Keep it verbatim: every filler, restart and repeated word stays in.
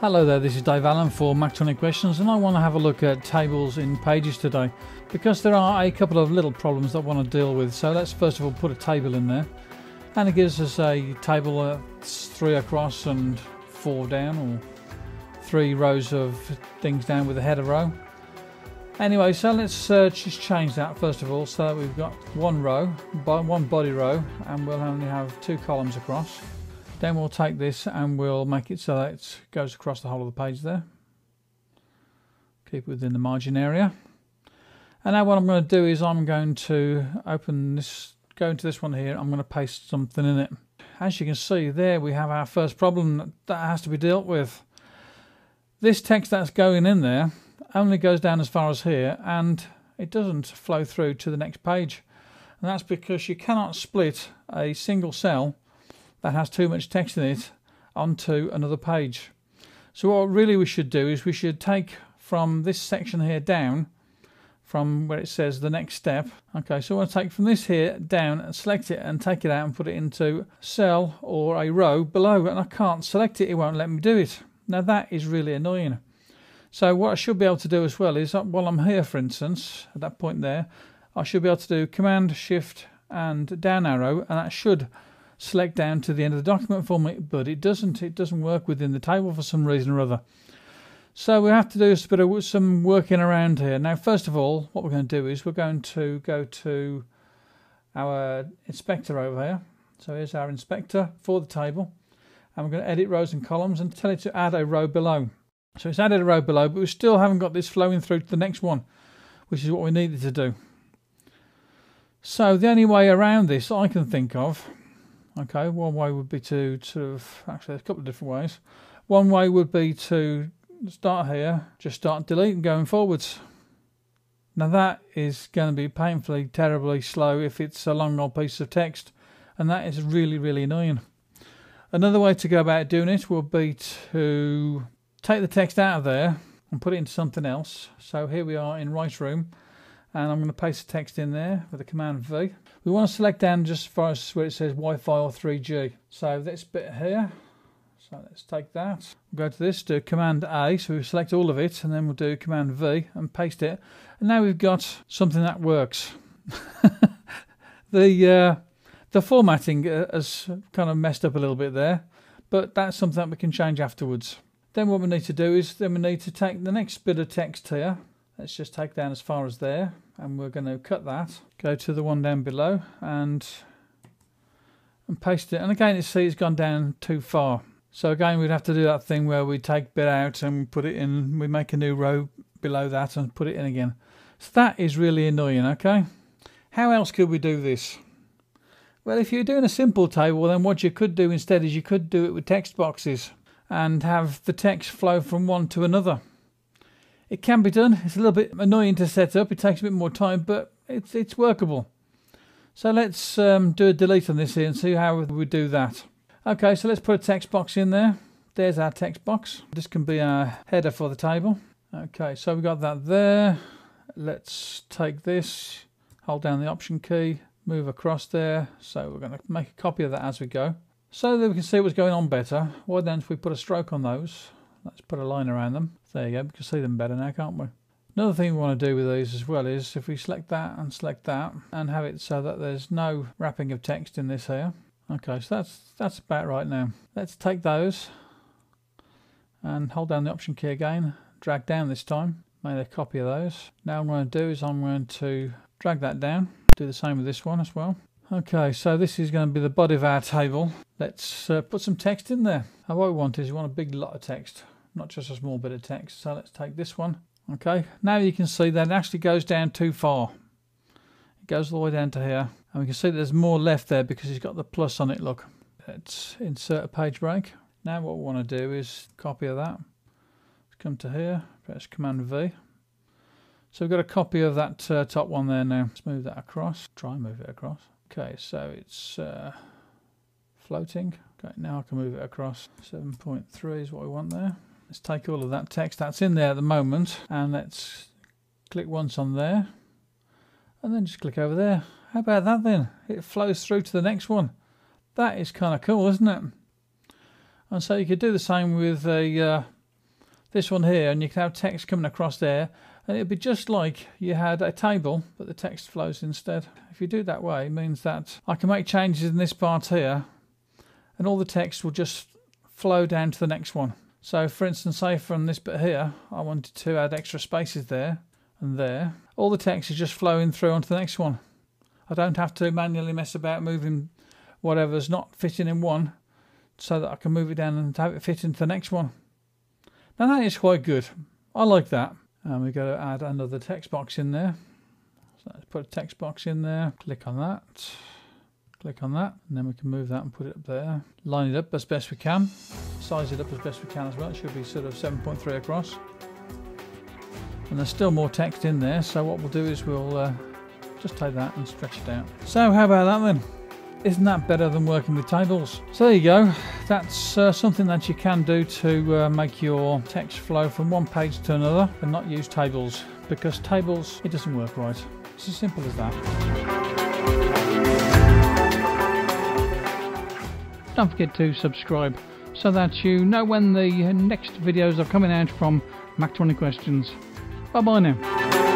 Hello there, this is Dave Allen for Mac twenty Questions, and I want to have a look at tables in Pages today because there are a couple of little problems that I want to deal with. So let's first of all put a table in there, and it gives us a table that's three across and four down, or three rows of things down with a header row. Anyway, so let's uh, just change that first of all, so that we've got one row, one body row, and we'll only have two columns across. Then we'll take this and we'll make it so that it goes across the whole of the page there. Keep it within the margin area. And now what I'm going to do is I'm going to open this, go into this one here, I'm going to paste something in it. As you can see there, we have our first problem that has to be dealt with. This text that's going in there only goes down as far as here, and it doesn't flow through to the next page. And that's because you cannot split a single cell that has too much text in it onto another page. So what really we should do is we should take from this section here down, from where it says the next step. Okay, so I want to take from this here down and select it and take it out and put it into cell or a row below, and I can't select it, it won't let me do it. Now that is really annoying. So what I should be able to do as well is, while I'm here for instance, at that point there, I should be able to do Command, Shift and down arrow, and that should select down to the end of the document for me, but it doesn't. It doesn't work within the table for some reason or other. So we have to do a bit of some working around here. Now, first of all, what we're going to do is we're going to go to our inspector over here. So here's our inspector for the table, and we're going to edit rows and columns and tell it to add a row below. So it's added a row below, but we still haven't got this flowing through to the next one, which is what we needed to do. So the only way around this I can think of. Okay, one way would be to sort of, actually there's a couple of different ways. One way would be to start here, just start deleting going forwards. Now that is going to be painfully, terribly slow if it's a long old piece of text, and that is really, really annoying. Another way to go about doing it would be to take the text out of there and put it into something else. So here we are in Write Room, and I'm going to paste the text in there with a Command V. We want to select down just as far as where it says Wi-Fi or three G. So this bit here, so let's take that. We'll go to this, do Command A, so we select all of it, and then we'll do Command V and paste it. And now we've got something that works. the, uh, the formatting has kind of messed up a little bit there, but that's something that we can change afterwards. Then what we need to do is then we need to take the next bit of text here. Let's just take down as far as there, and we're going to cut that, go to the one down below and and paste it. And again, you see it's gone down too far. So again, we'd have to do that thing where we take bit out and put it in, we make a new row below that and put it in again. So that is really annoying, okay? How else could we do this? Well, if you're doing a simple table, then what you could do instead is you could do it with text boxes and have the text flow from one to another. It can be done. It's a little bit annoying to set up. It takes a bit more time, but it's it's workable. So let's um, do a delete on this here and see how we do that. Okay, so let's put a text box in there. There's our text box. This can be our header for the table. Okay, so we've got that there. Let's take this, hold down the Option key, move across there. So we're going to make a copy of that as we go, so that we can see what's going on better. Why don't we put a stroke on those? Let's put a line around them. There you go, we can see them better now, can't we? Another thing we want to do with these as well is if we select that and select that and have it so that there's no wrapping of text in this here. Okay, so that's that's about right now. Let's take those and hold down the Option key again, drag down this time, made a copy of those. Now what I'm going to do is I'm going to drag that down, do the same with this one as well. Okay, so this is going to be the body of our table. Let's uh, put some text in there. And what we want is we want a big lot of text, not just a small bit of text. So let's take this one. Okay, now you can see that it actually goes down too far. It goes all the way down to here. And we can see that there's more left there because it's got the plus on it, look. Let's insert a page break. Now what we want to do is copy of that. Let's come to here, press Command V. So we've got a copy of that uh, top one there now. Let's move that across, try and move it across. Okay, so it's uh, floating. Okay, now I can move it across. seven point three is what we want there. Let's take all of that text that's in there at the moment, and let's click once on there, and then just click over there. How about that then? It flows through to the next one. That is kind of cool, isn't it? And so you could do the same with a uh, this one here, and you can have text coming across there, and it'd be just like you had a table, but the text flows instead. If you do that way, it means that I can make changes in this part here, and all the text will just flow down to the next one. So for instance, say from this bit here, I wanted to add extra spaces there and there. All the text is just flowing through onto the next one. I don't have to manually mess about moving whatever's not fitting in one, so that I can move it down and have it fit into the next one. Now that is quite good. I like that. And we've got to add another text box in there. So let's put a text box in there. Click on that. Click on that. And then we can move that and put it up there. Line it up as best we can. Size it up as best we can as well. It should be sort of seven point three across. And there's still more text in there. So what we'll do is we'll uh, just take that and stretch it out. So how about that then? Isn't that better than working with tables? So there you go. That's uh, something that you can do to uh, make your text flow from one page to another and not use tables, because tables, it doesn't work right. It's as simple as that. Don't forget to subscribe so that you know when the next videos are coming out from Mac twenty Questions. Bye bye now.